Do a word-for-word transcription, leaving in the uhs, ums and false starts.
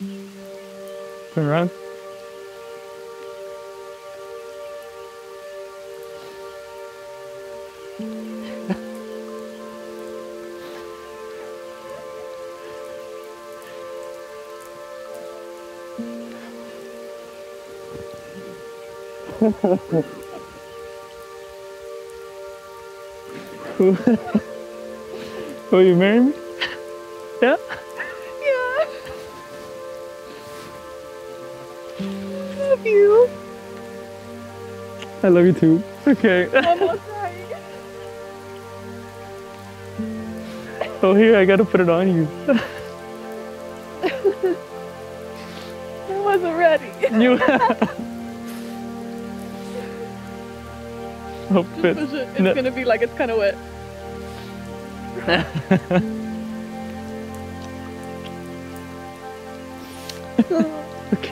Turn around. Will you marry me? Yeah? Yeah. Love you. I love you too. Okay. Almost right. Oh, here, I gotta put it on you. I wasn't ready. You. Hope it. It. It's no. Gonna be like it's kind of wet. Okay.